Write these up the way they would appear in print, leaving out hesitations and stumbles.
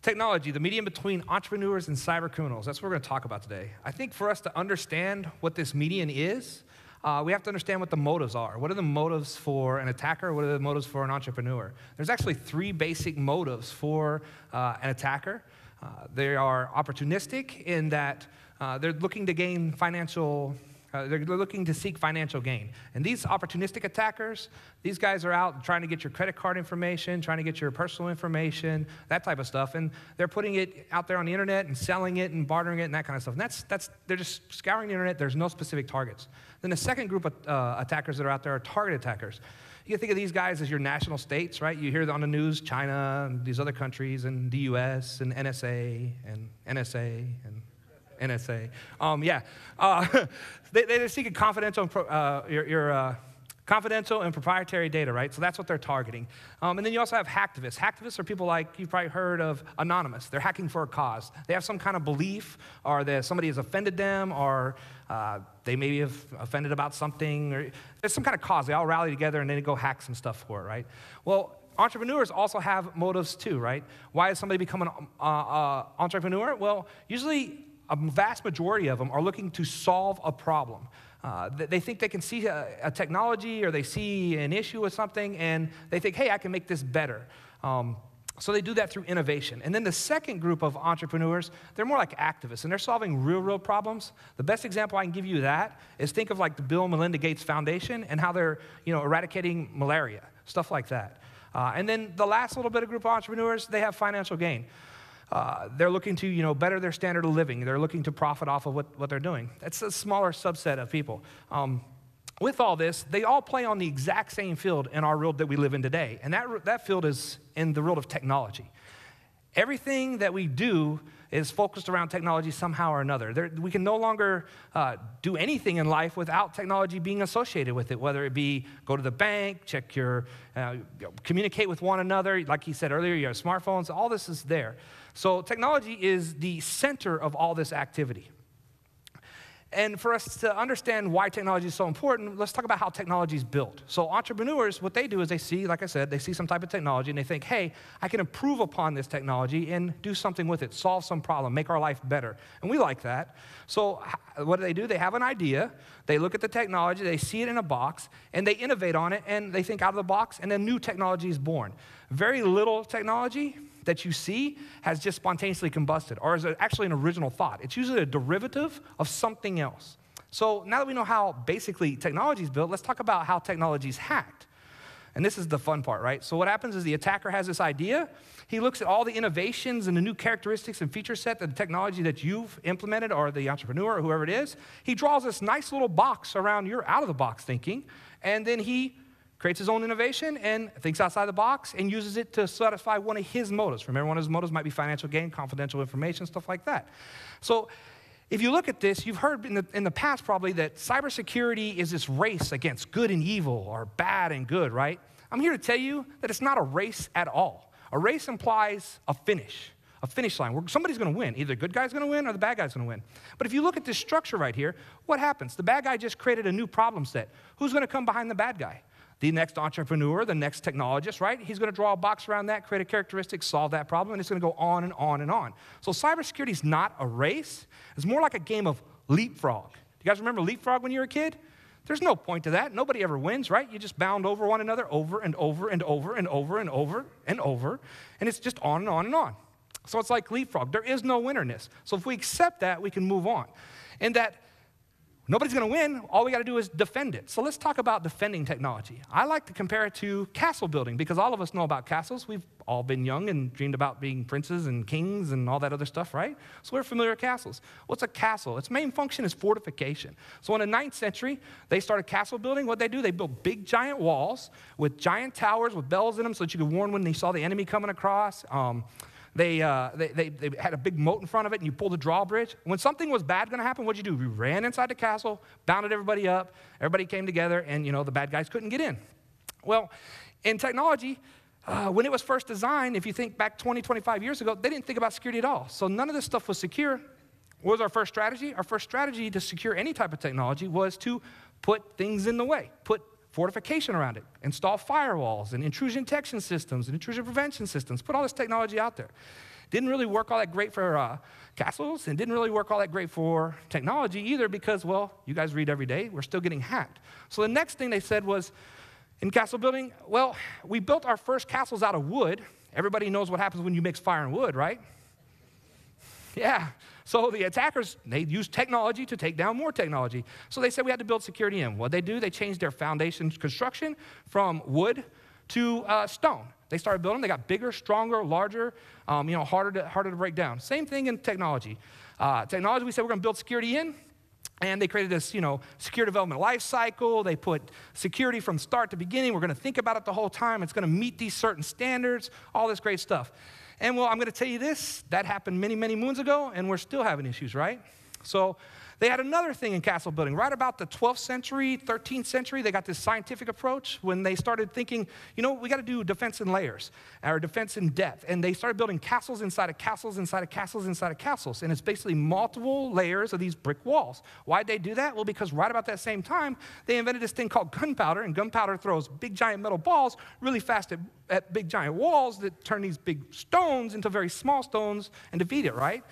Technology, the medium between entrepreneurs and cyber criminals. That's what we're going to talk about today. I think for us to understand what this median is, we have to understand what the motives are. What are the motives for an attacker? What are the motives for an entrepreneur? There's actually three basic motives for an attacker. They are opportunistic in that they're looking to gain financial... they're looking to seek financial gain. And these opportunistic attackers, these guys are out trying to get your credit card information, trying to get your personal information, that type of stuff. And they're putting it out there on the internet and selling it and bartering it and that kind of stuff. And they're just scouring the internet. There's no specific targets. Then the second group of attackers that are out there are target attackers. You can think of these guys as your national states, right? You hear on the news, China and these other countries and the US and NSA and NSA. They just seek confidential and confidential and proprietary data, right? So that's what they're targeting. And then you also have hacktivists. Hacktivists are people like, you've probably heard of Anonymous. They're hacking for a cause. They have some kind of belief, or that somebody has offended them, or they maybe have offended about something, or there's some kind of cause. They all rally together and then they go hack some stuff for it, right? Well, entrepreneurs also have motives too, right? Why does somebody become an entrepreneur? Well, usually, a vast majority of them are looking to solve a problem. They think they can see a technology, or they see an issue with something, and they think, hey, I can make this better. So they do that through innovation. And then the second group of entrepreneurs, they're more like activists, and they're solving real problems. The best example I can give you of that is think of like the Bill and Melinda Gates Foundation and how they're eradicating malaria, stuff like that. And then the last little bit of group of entrepreneurs, they have financial gain. They're looking to better their standard of living. They're looking to profit off of what they're doing. That's a smaller subset of people. With all this, they all play on the exact same field in our world that we live in today. And that field is in the world of technology. Everything that we do is focused around technology somehow or another. We can no longer do anything in life without technology being associated with it, whether it be go to the bank, check your, communicate with one another. Like he said earlier, you have smartphones, all this is there. So technology is the center of all this activity. And for us to understand why technology is so important, let's talk about how technology is built. So entrepreneurs, what they do is they see, like I said, they see some type of technology and they think, hey, I can improve upon this technology and do something with it, solve some problem, make our life better. And we like that. So what do? They have an idea, they look at the technology, they see it in a box, and they innovate on it, and they think out of the box, and then new technology is born. Very little technology that you see has just spontaneously combusted, or is it actually an original thought. It's usually a derivative of something else. So now that we know how basically technology is built, let's talk about how technology is hacked. And this is the fun part, right? So what happens is the attacker has this idea. He looks at all the innovations and the new characteristics and feature set that the technology that you've implemented, or the entrepreneur, or whoever it is. He draws this nice little box around your out-of-the-box thinking, and then he creates his own innovation and thinks outside the box and uses it to satisfy one of his motives. Remember, one of his motives might be financial gain, confidential information, stuff like that. So if you look at this, you've heard in the past probably that cybersecurity is this race against good and evil, or bad and good, right? I'm here to tell you that it's not a race at all. A race implies a finish line, where somebody's gonna win. Either the good guy's gonna win or the bad guy's gonna win. But if you look at this structure right here, what happens? The bad guy just created a new problem set. Who's gonna come behind the bad guy? The next entrepreneur, the next technologist, right? He's gonna draw a box around that, create a characteristic, solve that problem, and it's gonna go on and on and on. So cybersecurity is not a race. It's more like a game of leapfrog. Do you guys remember leapfrog when you were a kid? There's no point to that. Nobody ever wins, right? You just bound over one another over and over and over and over and over and over, and it's just on and on and on. So it's like leapfrog. There is no winnerness. So if we accept that, we can move on. And that nobody's gonna win, all we gotta do is defend it. So let's talk about defending technology. I like to compare it to castle building, because all of us know about castles. We've all been young and dreamed about being princes and kings and all that other stuff, right? So we're familiar with castles. What's a castle? Its main function is fortification. So in the 9th century, they started castle building. What'd they do? They built big giant walls with giant towers with bells in them so that you could warn when they saw the enemy coming across. They had a big moat in front of it, and you pulled a drawbridge. When something was bad going to happen, what'd you do? You ran inside the castle, bounded everybody up, everybody came together, and the bad guys couldn't get in. Well, in technology, when it was first designed, if you think back 20, 25 years ago, they didn't think about security at all. So none of this stuff was secure. What was our first strategy? Our first strategy to secure any type of technology was to put things in the way, put fortification around it, install firewalls and intrusion detection systems and intrusion prevention systems, put all this technology out there. Didn't really work all that great for castles, and didn't really work all that great for technology either because, well, you guys read every day, we're still getting hacked. So the next thing they said was, in castle building, well, we built our first castles out of wood. Everybody knows what happens when you mix fire and wood, right? Yeah. So the attackers, they used technology to take down more technology. So they said we had to build security in. What'd they do? They changed their foundation construction from wood to stone. They started building. They got bigger, stronger, larger, harder to break down. Same thing in technology. Technology, we said we're going to build security in, and they created this, secure development life cycle. They put security from start to beginning. We're going to think about it the whole time. It's going to meet these certain standards, all this great stuff. And, well, I'm going to tell you this. That happened many, many moons ago, and we're still having issues, right? So they had another thing in castle building. Right about the 12th century, 13th century, they got this scientific approach when they started thinking, we got to do defense in layers, or defense in depth. And they started building castles inside of castles, inside of castles, inside of castles. And it's basically multiple layers of these brick walls. Why'd they do that? Well, because right about that same time, they invented this thing called gunpowder. And gunpowder throws big, giant metal balls really fast at big, giant walls that turn these big stones into very small stones and defeat it, right?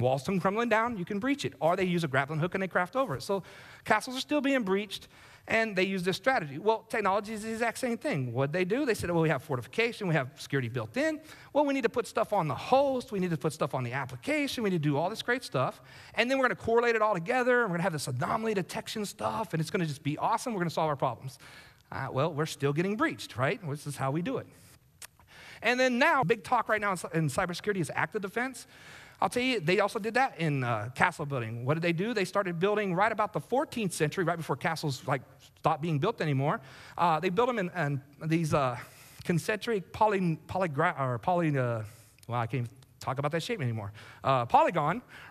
Walls come crumbling down, you can breach it. Or they use a grappling hook and they craft over it. So castles are still being breached, and they use this strategy. Well, technology is the exact same thing. What'd they do? They said, well, we have fortification, we have security built in. Well, we need to put stuff on the host, we need to put stuff on the application, we need to do all this great stuff. And then we're gonna correlate it all together, and we're gonna have this anomaly detection stuff, and it's gonna just be awesome, we're gonna solve our problems. Well, we're still getting breached, right? This is how we do it. And then now, big talk right now in cybersecurity is active defense. I'll tell you, they also did that in castle building. What did they do? They started building right about the 14th century, right before castles stopped being built anymore. They built them in these concentric polygon,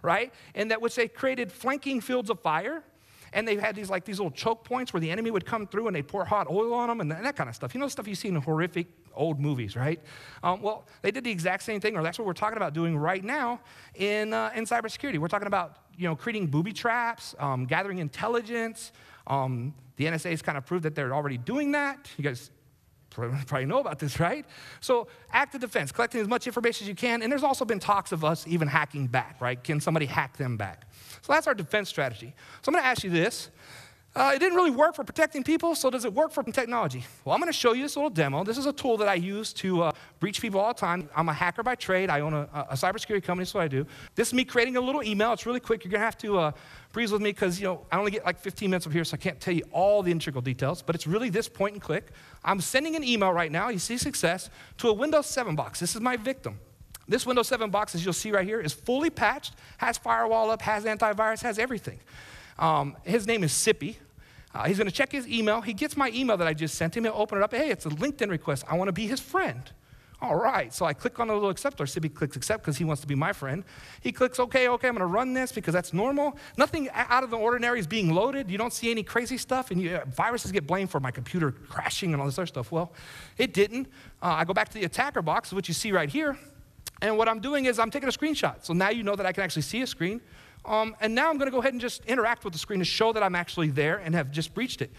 right? And that which they created flanking fields of fire. And they had these little choke points where the enemy would come through and they'd pour hot oil on them and that kind of stuff. Stuff you see in horrific old movies, right? Well, they did the exact same thing, or that's what we're talking about doing right now in cybersecurity. We're talking about creating booby traps, gathering intelligence. The NSA has kind of proved that they're already doing that. You guys probably know about this, right? So active defense, collecting as much information as you can, and there's also been talks of us even hacking back, right? Can somebody hack them back? So that's our defense strategy. So I'm gonna ask you this. It didn't really work for protecting people, so does it work for technology? Well, I'm gonna show you this little demo. This is a tool that I use to breach people all the time. I'm a hacker by trade. I own a cybersecurity company, that's what I do. This is me creating a little email. It's really quick. You're gonna have to breeze with me because I only get 15 minutes up here, so I can't tell you all the integral details, but it's really this point and click. I'm sending an email right now, you see success, to a Windows 7 box. This is my victim. This Windows 7 box, as you'll see right here, is fully patched, has firewall up, has antivirus, has everything. His name is Sippy. He's going to check his email. He gets my email that I just sent him. He'll open it up. Hey, it's a LinkedIn request. I want to be his friend. All right. So I click on the little acceptor. Sippy clicks accept because he wants to be my friend. He clicks, okay, I'm going to run this because that's normal. Nothing out of the ordinary is being loaded. You don't see any crazy stuff. And viruses get blamed for my computer crashing and all this other stuff. Well, it didn't. I go back to the attacker box, which you see right here. And what I'm doing is I'm taking a screenshot. So now you know that I can actually see a screen. And now I'm going to go ahead and just interact with the screen to show that I'm actually there and have just breached it.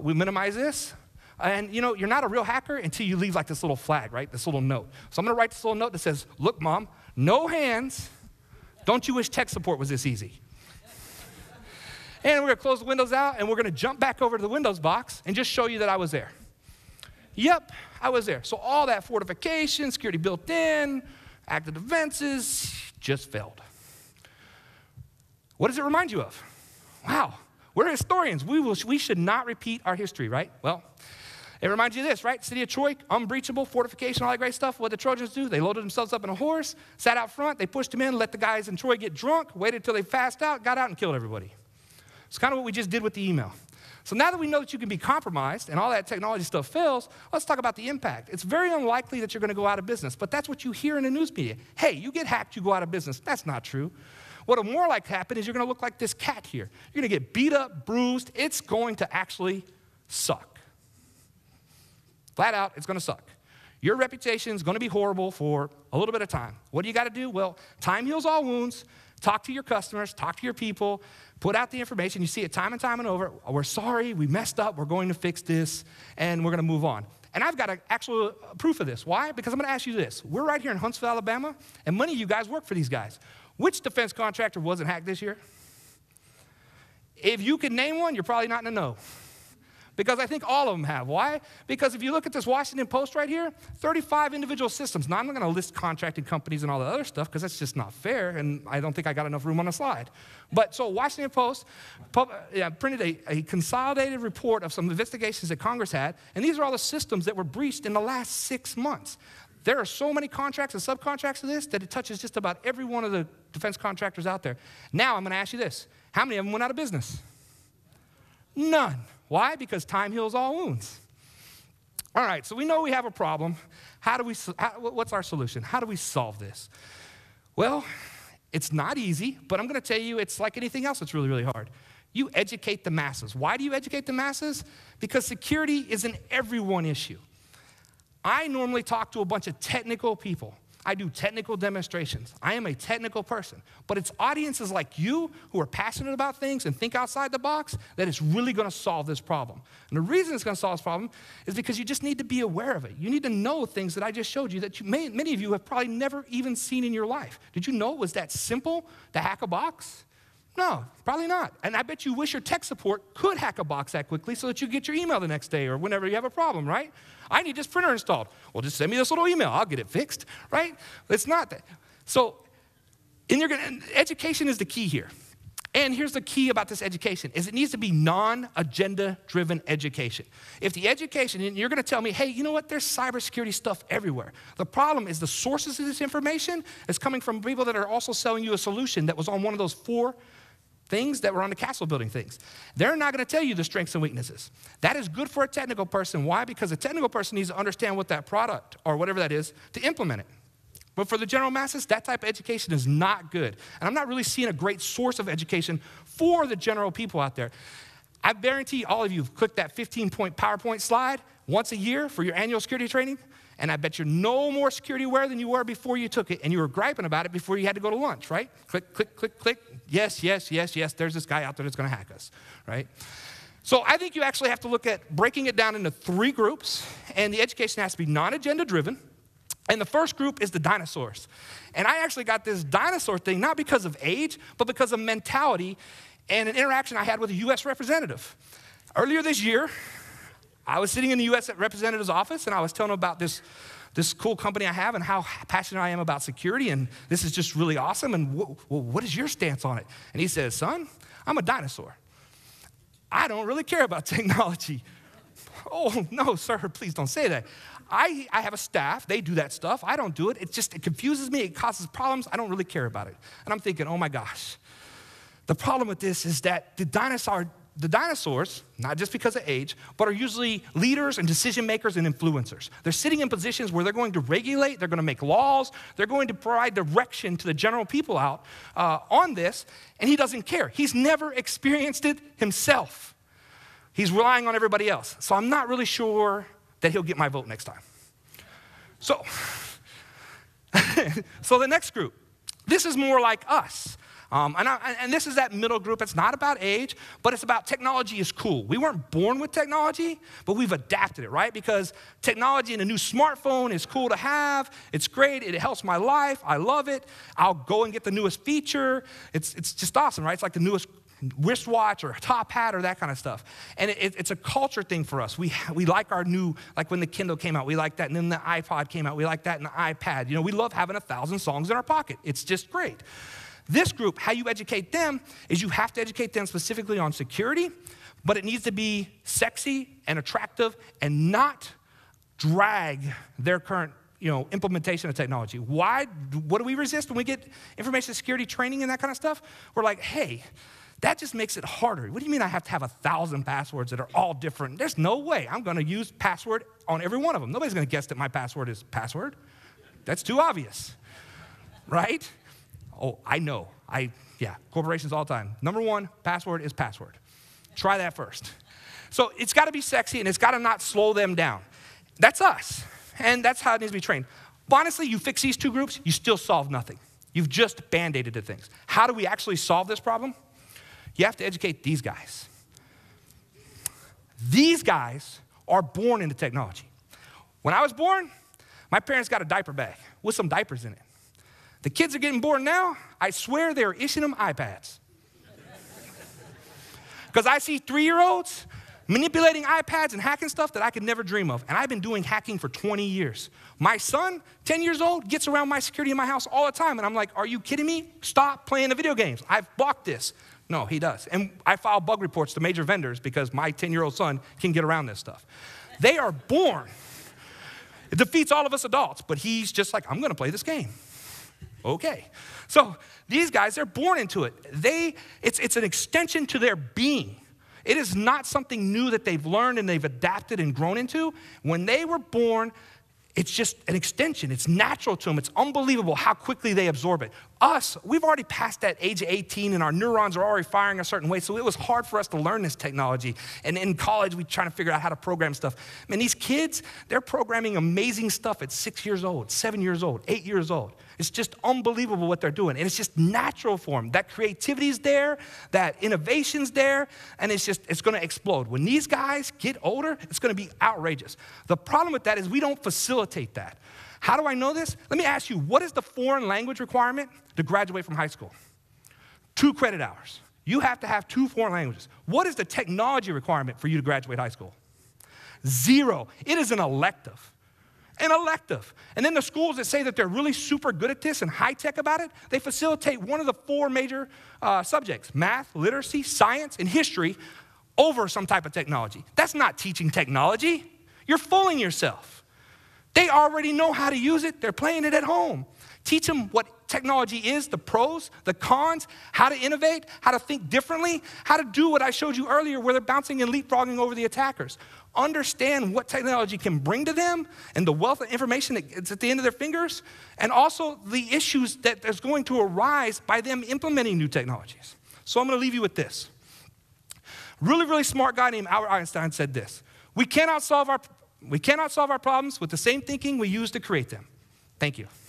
We minimize this. And, you're not a real hacker until you leave this little flag, right? This little note. So I'm going to write this little note that says, look, Mom, no hands. Don't you wish tech support was this easy? And we're going to close the windows out, and we're going to jump back over to the Windows box and just show you that I was there. Yep, I was there. So all that fortification, security built in, active defenses, just failed. What does it remind you of? Wow, we're historians. We should not repeat our history, right? Well, it reminds you of this, right? City of Troy, unbreachable, fortification, all that great stuff. What did the Trojans do? They loaded themselves up in a horse, sat out front, they pushed them in, let the guys in Troy get drunk, waited till they passed out, got out and killed everybody. It's kind of what we just did with the email. So now that we know that you can be compromised and all that technology stuff fails, let's talk about the impact. It's very unlikely that you're going to go out of business, but that's what you hear in the news media. Hey, you get hacked, you go out of business. That's not true. What'll more likely happen is you're going to look like this cat here. You're going to get beat up, bruised. It's going to actually suck. Flat out, it's going to suck. Your reputation is going to be horrible for a little bit of time. What do you got to do? Well, time heals all wounds. Talk to your customers. Talk to your people. Put out the information. You see it time and over. We're sorry. We messed up. We're going to fix this, and we're going to move on. And I've got actual proof of this. Why? Because I'm going to ask you this. We're right here in Huntsville, Alabama, and many of you guys work for these guys. Which defense contractor wasn't hacked this year? If you could name one, you're probably not in the know. Because I think all of them have. Why? Because if you look at this Washington Post right here, 35 individual systems. Now, I'm not going to list contracted companies and all the other stuff because that's just not fair, and I don't think I got enough room on the slide. But so Washington Post printed a consolidated report of some investigations that Congress had, and these are all the systems that were breached in the last 6 months. There are so many contracts and subcontracts to this that it touches just about every one of the defense contractors out there. Now, I'm going to ask you this. How many of them went out of business? None. Why? Because time heals all wounds. All right, so we know we have a problem. What's our solution? How do we solve this? Well, it's not easy, but I'm going to tell you it's like anything else that's really, really hard. You educate the masses. Why do you educate the masses? Because security is an everyone issue. I normally talk to a bunch of technical people. I do technical demonstrations. I am a technical person. But it's audiences like you who are passionate about things and think outside the box that it's really going to solve this problem. And the reason it's going to solve this problem is because you just need to be aware of it. You need to know things that I just showed you that many of you have probably never even seen in your life. Did you know it was that simple to hack a box? No, probably not. And I bet you wish your tech support could hack a box that quickly so that you get your email the next day or whenever you have a problem, right? I need this printer installed. Well, just send me this little email. I'll get it fixed, right? It's not that. So education is the key here. And here's the key about this education is it needs to be non-agenda-driven education. If the education, and you're going to tell me, hey, you know what, there's cybersecurity stuff everywhere. The problem is the sources of this information is coming from people that are also selling you a solution that was on one of those four things that were on the castle building things. They're not going to tell you the strengths and weaknesses. That is good for a technical person. Why? Because a technical person needs to understand what that product or whatever that is to implement it. But for the general masses, that type of education is not good. And I'm not really seeing a great source of education for the general people out there. I guarantee all of you have clicked that 15-point PowerPoint slide once a year for your annual security training, and I bet you're no more security aware than you were before you took it, and you were griping about it before you had to go to lunch, right? Click, click, click, click. Yes, yes, yes, yes. There's this guy out there that's going to hack us, right? So I think you actually have to look at breaking it down into three groups, and the education has to be non-agenda driven. And the first group is the dinosaurs. And I actually got this dinosaur thing, not because of age, but because of mentality and an interaction I had with a U.S. representative. Earlier this year, I was sitting in the U.S. representative's office, and I was telling him about this cool company I have and how passionate I am about security, and this is just really awesome, and what is your stance on it? And he says, son, I'm a dinosaur. I don't really care about technology. Oh, no, sir, please don't say that. I have a staff. They do that stuff. I don't do it. It confuses me. It causes problems. I don't really care about it. And I'm thinking, oh, my gosh. The problem with this is that the dinosaurs, not just because of age, but are usually leaders and decision makers and influencers. They're sitting in positions where they're going to regulate, they're going to make laws, they're going to provide direction to the general people out on this, and he doesn't care. He's never experienced it himself. He's relying on everybody else. So I'm not really sure that he'll get my vote next time. So, so the next group, this is more like us. And this is that middle group. It's not about age, but it's about technology is cool. We weren't born with technology, but we've adapted it, right? Because technology and a new smartphone is cool to have. It's great. It helps my life. I love it. I'll go and get the newest feature. It's just awesome, right? It's like the newest wristwatch or top hat or that kind of stuff. And it's a culture thing for us. We like our new, like when the Kindle came out, we liked that. And then the iPod came out, we liked that. And the iPad, you know, we love having 1,000 songs in our pocket. It's just great. This group, how you educate them is you have to educate them specifically on security, but it needs to be sexy and attractive and not drag their current implementation of technology. Why? What do we resist when we get information security training and that kind of stuff? We're like, hey, that just makes it harder. What do you mean I have to have 1,000 passwords that are all different? There's no way I'm going to use password on every one of them. Nobody's going to guess that my password is password. That's too obvious, right? Oh, I know. Yeah, corporations all the time. Number one, password is password. Try that first. So it's got to be sexy, and it's got to not slow them down. That's us, and that's how it needs to be trained. Honestly, you fix these two groups, you still solve nothing. You've just band-aided the things. How do we actually solve this problem? You have to educate these guys. These guys are born into technology. When I was born, my parents got a diaper bag with some diapers in it. The kids are getting born now. I swear they're issuing them iPads. Because I see 3-year-olds manipulating iPads and hacking stuff that I could never dream of. And I've been doing hacking for 20 years. My son, 10 years old, gets around my security in my house all the time. And I'm like, are you kidding me? Stop playing the video games. I've blocked this. No, he does. And I file bug reports to major vendors because my 10-year-old son can get around this stuff. They are born. It defeats all of us adults, but he's just like, I'm going to play this game. Okay. So these guys, they're born into it. It's an extension to their being. It is not something new that they've learned and they've adapted and grown into. When they were born, it's just an extension. It's natural to them. It's unbelievable how quickly they absorb it. Us, we've already passed that age of 18 and our neurons are already firing a certain way, so it was hard for us to learn this technology. And in college, we trying to figure out how to program stuff. Man, these kids, they're programming amazing stuff at 6 years old, 7 years old, 8 years old. It's just unbelievable what they're doing. And it's just natural for them. That creativity's there, that innovation's there, and it's going to explode. When these guys get older, it's going to be outrageous. The problem with that is we don't facilitate that. How do I know this? Let me ask you, what is the foreign language requirement to graduate from high school? 2 credit hours. You have to have 2 foreign languages. What is the technology requirement for you to graduate high school? 0. It is an elective. An elective. And then the schools that say that they're really super good at this and high-tech about it, they facilitate one of the 4 major subjects, math, literacy, science, and history, over some type of technology. That's not teaching technology. You're fooling yourself. They already know how to use it. They're playing it at home. Teach them what technology is, the pros, the cons, how to innovate, how to think differently, how to do what I showed you earlier where they're bouncing and leapfrogging over the attackers. Understand what technology can bring to them and the wealth of information that's at the end of their fingers, and also the issues that is going to arise by them implementing new technologies. So I'm going to leave you with this. A really, really smart guy named Albert Einstein said this: we cannot solve our problems with the same thinking we use to create them. Thank you.